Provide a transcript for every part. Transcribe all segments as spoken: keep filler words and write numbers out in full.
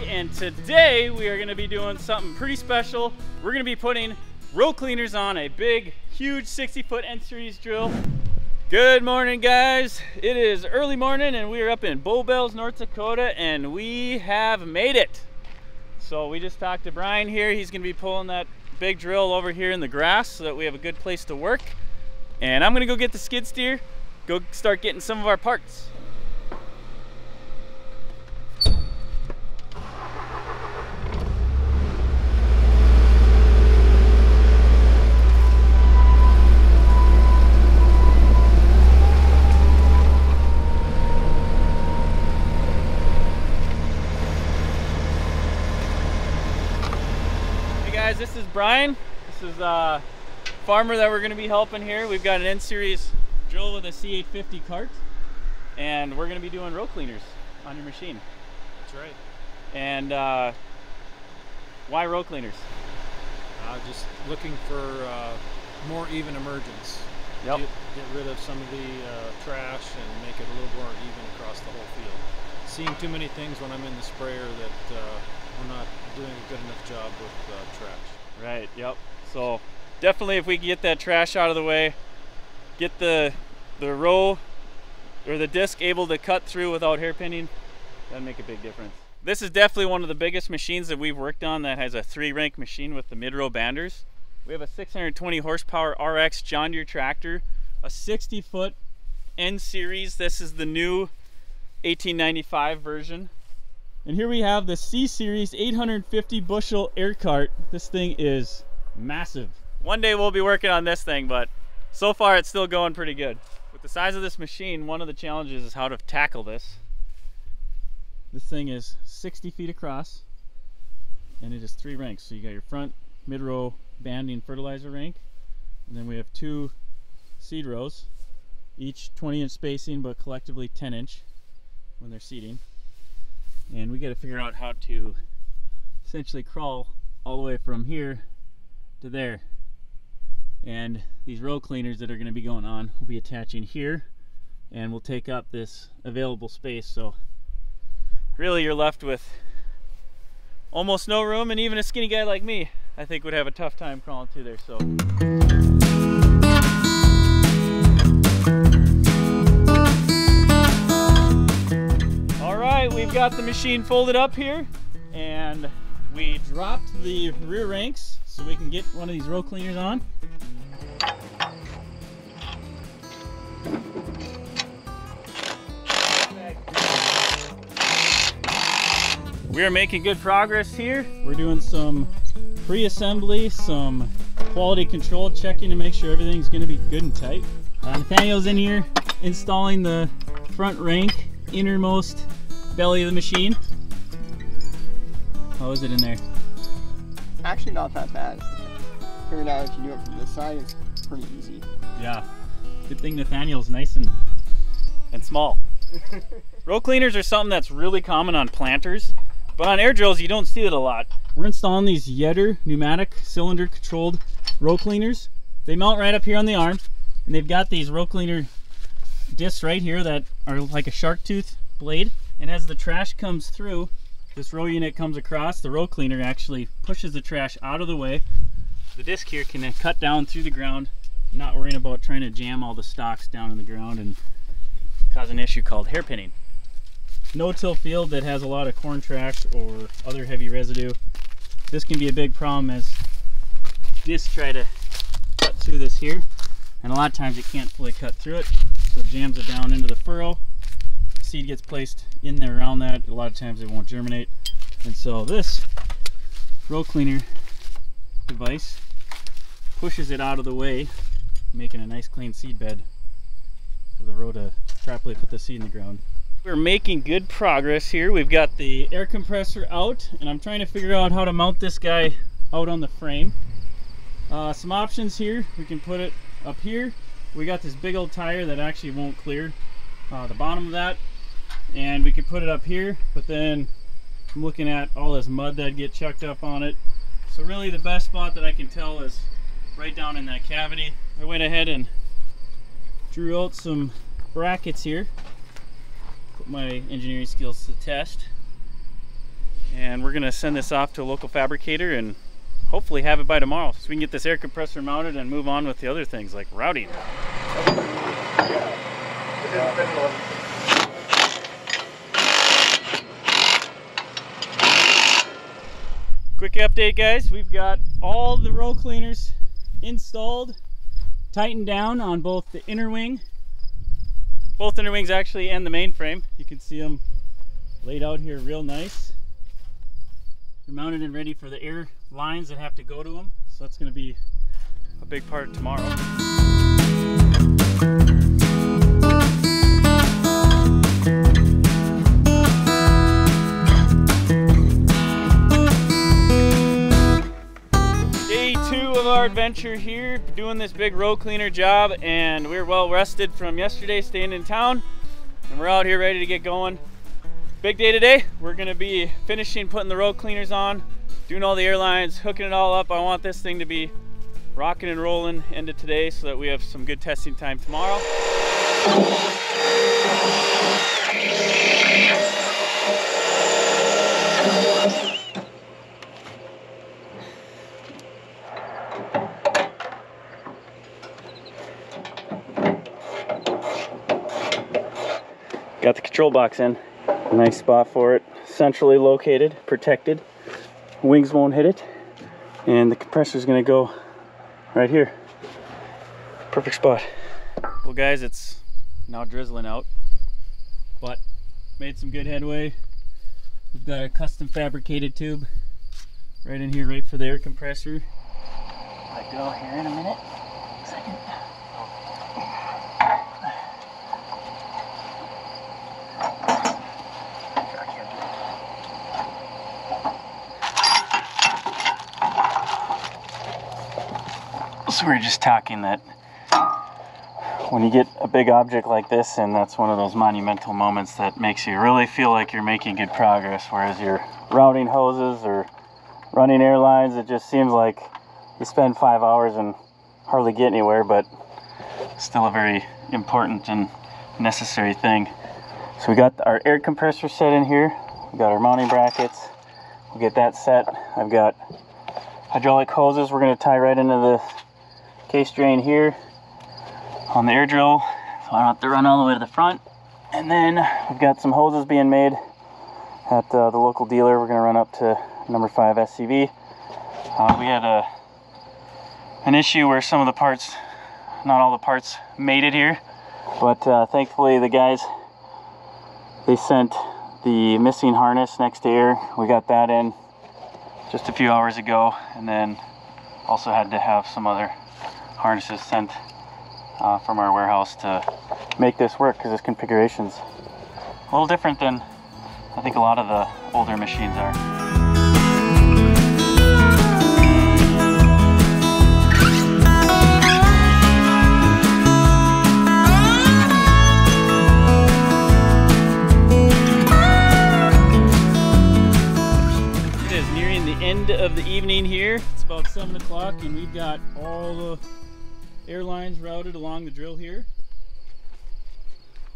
everybody, and today we are going to be doing something pretty special. We're going to be putting row cleaners on a big, huge sixty foot N series drill. Good morning, guys. It is early morning and we are up in Bowbells, North Dakota, and we have made it. So we just talked to Brian here. He's going to be pulling that big drill over here in the grass so that we have a good place to work. And I'm going to go get the skid steer, go start getting some of our parts. This is Brian. This is a farmer that we're going to be helping here. We've got an N series drill with a C eight fifty cart, and we're going to be doing row cleaners on your machine. That's right. And uh, why row cleaners? Uh, just looking for uh, more even emergence. Yep. Get, get rid of some of the uh, trash and make it a little more even across the whole field. Seeing too many things when I'm in the sprayer that uh, we're not doing a good enough job with uh, trash. Right, yep. So definitely if we can get that trash out of the way, get the the row or the disc able to cut through without hairpinning, that'd make a big difference. This is definitely one of the biggest machines that we've worked on that has a three rank machine with the mid-row banders. We have a six hundred twenty horsepower R X John Deere tractor, a sixty foot N series. This is the new eighteen ninety-five version. And here we have the C-Series eight hundred fifty bushel air cart. This thing is massive. One day we'll be working on this thing, but so far it's still going pretty good. With the size of this machine, one of the challenges is how to tackle this. This thing is sixty feet across, and it is three ranks. So you got your front, mid-row banding fertilizer rank, and then we have two seed rows, each twenty inch spacing, but collectively ten inch when they're seeding. And we got to figure out how to essentially crawl all the way from here to there. And these row cleaners that are going to be going on will be attaching here, and we'll take up this available space. So really you're left with almost no room, and even a skinny guy like me, I think, would have a tough time crawling through there. So we've got the machine folded up here, and we dropped the rear ranks so we can get one of these row cleaners on. We are making good progress here. We're doing some pre-assembly, some quality control, checking to make sure everything's going to be good and tight. Uh, Nathaniel's in here installing the front rank, innermost belly of the machine. How is it in there? Actually not that bad. Figure it out if you do it from this side, it's pretty easy. Yeah. Good thing Nathaniel's nice and and small. Row cleaners are something that's really common on planters, but on air drills you don't see it a lot. We're installing these Yetter pneumatic cylinder controlled row cleaners. They mount right up here on the arm, and they've got these row cleaner discs right here that are like a shark tooth blade. And as the trash comes through, this row unit comes across, the row cleaner actually pushes the trash out of the way. The disc here can then cut down through the ground, not worrying about trying to jam all the stalks down in the ground and cause an issue called hairpinning. No-till field that has a lot of corn trash or other heavy residue, this can be a big problem as discs try to cut through this here. And a lot of times it can't fully cut through it, so it jams it down into the furrow. Seed gets placed in there around that. A lot of times it won't germinate, and so this row cleaner device pushes it out of the way, making a nice clean seed bed for the row to properly put the seed in the ground. We're making good progress here. We've got the air compressor out, and I'm trying to figure out how to mount this guy out on the frame. Uh, some options here: we can put it up here. We got this big old tire that actually won't clear uh, the bottom of that. And we could put it up here, but then I'm looking at all this mud that'd get chucked up on it. So really the best spot that I can tell is right down in that cavity. I went ahead and drew out some brackets here. Put my engineering skills to the test. and we're gonna send this off to a local fabricator and hopefully have it by tomorrow so we can get this air compressor mounted and move on with the other things like routing. Quick update, guys. We've got all the roll cleaners installed, tightened down on both the inner wing, both inner wings actually, and the main frame. You can see them laid out here real nice. They're mounted and ready for the air lines that have to go to them. So that's going to be a big part tomorrow. Our adventure here doing this big road cleaner job, and we're well rested from yesterday staying in town, and we're out here ready to get going. Big day today. We're gonna be finishing putting the road cleaners on, doing all the air lines, hooking it all up. I want this thing to be rocking and rolling end of today so that we have some good testing time tomorrow. Got the control box in. Nice spot for it. Centrally located, protected. Wings won't hit it. And the compressor's gonna go right here. Perfect spot. Well, guys, it's now drizzling out, but made some good headway. We've got a custom fabricated tube right in here, right for the air compressor. Let go here in a minute. Second. So we were just talking that when you get a big object like this, and that's one of those monumental moments that makes you really feel like you're making good progress, whereas your routing hoses or running air lines, it just seems like you spend five hours and hardly get anywhere, but still a very important and necessary thing. So we got our air compressor set in here. We got our mounting brackets. We'll get that set. I've got hydraulic hoses we're going to tie right into the case drain here on the air drill, so I don't have to run all the way to the front. And then we've got some hoses being made at uh, the local dealer. We're going to run up to number five S C V. Uh, we had a an issue where some of the parts, not all the parts, made it here, but uh, thankfully the guys, they sent the missing harness next to air. We got that in just a few hours ago, and then also had to have some other harnesses sent uh, from our warehouse to make this work, because this configuration's a little different than I think a lot of the older machines are. It is nearing the end of the evening here. It's about seven o'clock, and we've got all the air lines routed along the drill here.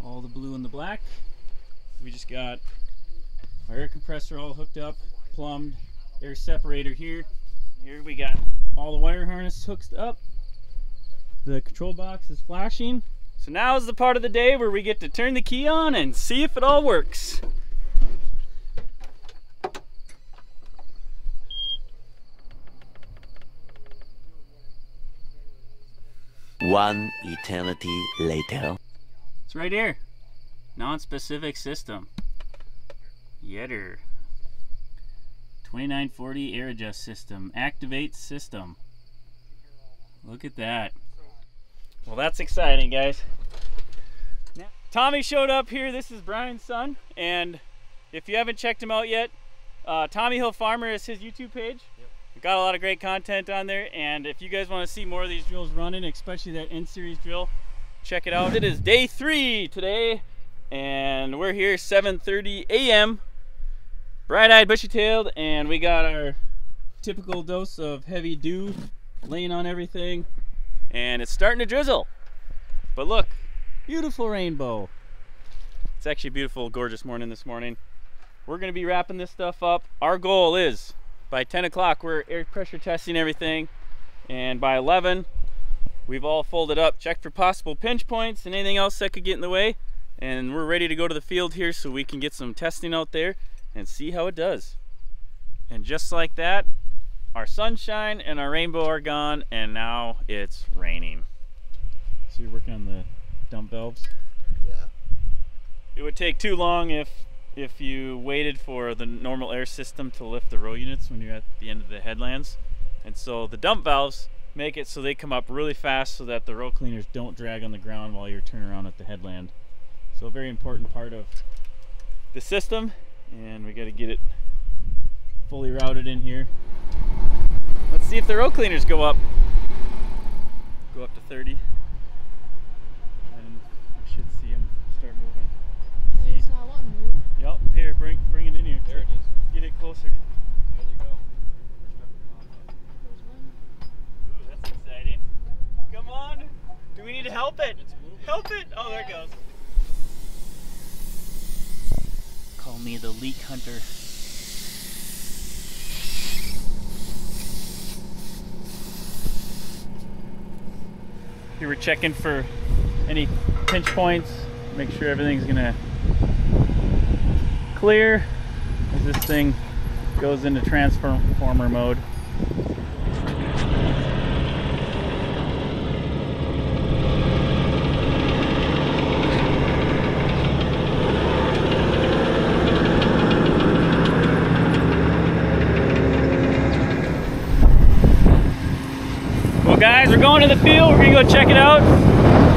All the blue and the black. We just got our air compressor all hooked up, plumbed, air separator here. Here we got all the wire harness hooked up. The control box is flashing. So now is the part of the day where we get to turn the key on and see if it all works. One eternity later. It's right here. Non-specific system. Yetter. twenty-nine forty air adjust system. Activate system. Look at that. Well, that's exciting, guys. Tommy showed up here. This is Brian's son. And if you haven't checked him out yet, uh, Tommy Hill Farmer is his YouTube page. Yep. We've got a lot of great content on there, and if you guys want to see more of these drills running, especially that N series drill, check it out. It is day three today, and we're here seven thirty a m bright-eyed, bushy-tailed, and we got our typical dose of heavy dew laying on everything, and it's starting to drizzle. But look, beautiful rainbow. It's actually a beautiful, gorgeous morning this morning. We're going to be wrapping this stuff up. Our goal is by ten o'clock we're air pressure testing everything, and by eleven we've all folded up, checked for possible pinch points and anything else that could get in the way, and we're ready to go to the field here so we can get some testing out there and see how it does. And just like that, our sunshine and our rainbow are gone, and now it's raining. So you're working on the dump valves? Yeah. It would take too long if if you waited for the normal air system to lift the row units when you're at the end of the headlands. And so the dump valves make it so they come up really fast so that the row cleaners don't drag on the ground while you're turning around at the headland. So a very important part of the system, and we got to get it fully routed in here. Let's see if the row cleaners go up. Go up to thirty. And we should see them start moving. See? It's not wanting to move. Yep, here, bring, bring it in here. There it is. Get it closer. There you go. Ooh, that's exciting. Come on. Do we need to help it? It's moving. Help it. Oh, there it goes. Call me the leak hunter. We were checking for any pinch points, make sure everything's gonna clear as this thing goes into transformer mode. Guys, we're going to the field. We're going to go check it out,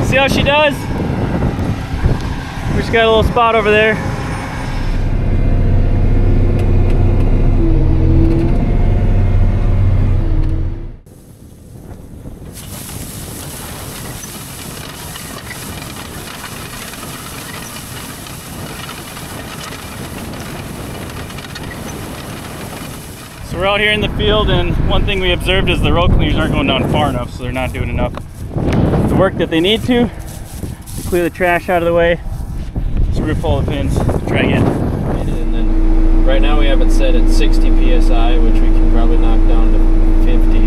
see how she does. We just got a little spot over there. So we're out here in the field, and one thing we observed is the row cleaners aren't going down far enough, so they're not doing enough the work that they need to to clear the trash out of the way. Screw full of pins, try again. And then right now we have it set at sixty P S I, which we can probably knock down to fifty.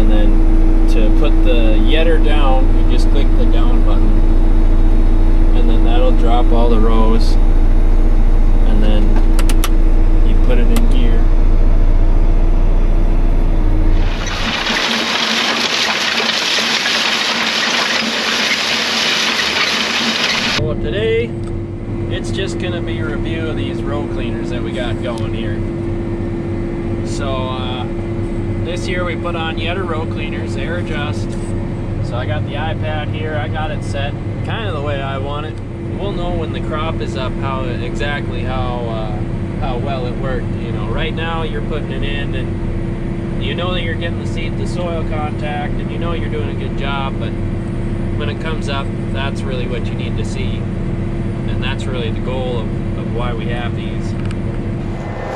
And then to put the Yetter down, you just click the down button. And then that'll drop all the rows. And then put it in gear. So today, it's just going to be a review of these row cleaners that we got going here. So uh, this year we put on Yetter row cleaners, air adjust. So I got the iPad here, I got it set kind of the way I want it. We'll know when the crop is up how exactly how uh, how well it worked. You know, right now you're putting it in and you know that you're getting the seed to soil contact and you know you're doing a good job, but when it comes up, that's really what you need to see, and that's really the goal of, of why we have these.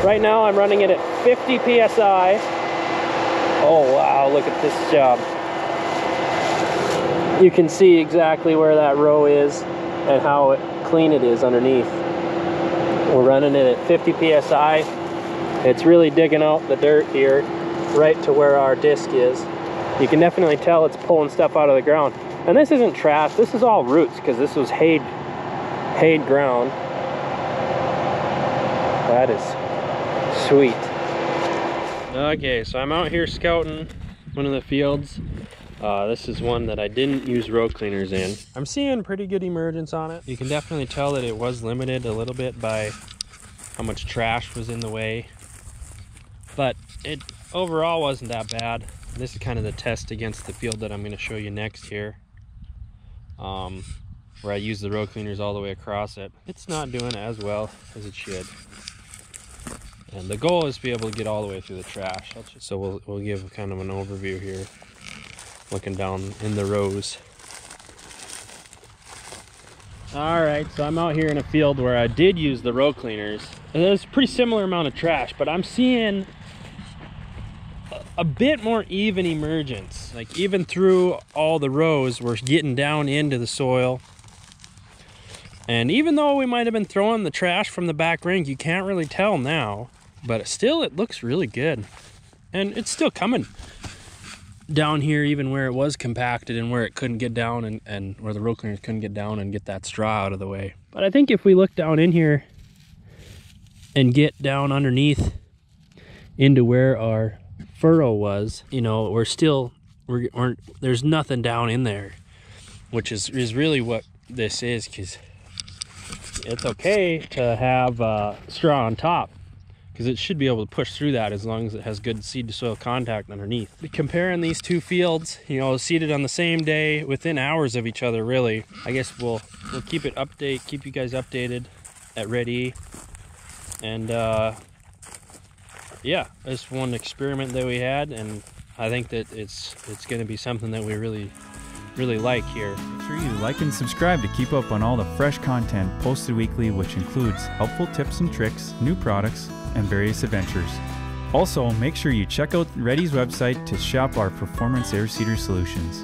Right now I'm running it at fifty P S I. Oh wow, look at this job. You can see exactly where that row is and how clean it is underneath. We're running it at fifty P S I. It's really digging out the dirt here, right to where our disc is. You can definitely tell it's pulling stuff out of the ground. And this isn't trash, this is all roots, because this was hayed, hayed ground. That is sweet. Okay, so I'm out here scouting one of the fields. Uh, this is one that I didn't use row cleaners in. I'm seeing pretty good emergence on it. You can definitely tell that it was limited a little bit by how much trash was in the way, but it overall wasn't that bad. This is kind of the test against the field that I'm going to show you next here, um, where I use the row cleaners all the way across it. It's not doing as well as it should. And the goal is to be able to get all the way through the trash. So we'll, we'll give kind of an overview here, looking down in the rows. All right, so I'm out here in a field where I did use the row cleaners. And there's a pretty similar amount of trash, but I'm seeing a, a bit more even emergence. Like even through all the rows, we're getting down into the soil. And even though we might have been throwing the trash from the back ring, you can't really tell now, but still it looks really good. And it's still coming down here, even where it was compacted and where it couldn't get down and, and where the road cleaners couldn't get down and get that straw out of the way. But I think if we look down in here and get down underneath into where our furrow was, you know, we're still, we're, we're there's nothing down in there, which is, is really what this is, because it's okay to have uh, straw on top, because it should be able to push through that as long as it has good seed to soil contact underneath. Comparing these two fields, you know, seeded on the same day within hours of each other, really. I guess we'll we'll keep it update, keep you guys updated at Red E. And uh, yeah, this one experiment that we had, and I think that it's it's going to be something that we really really like here. Make sure you like and subscribe to keep up on all the fresh content posted weekly, which includes helpful tips and tricks, new products, and various adventures. Also, make sure you check out Red E's website to shop our performance air seeder solutions.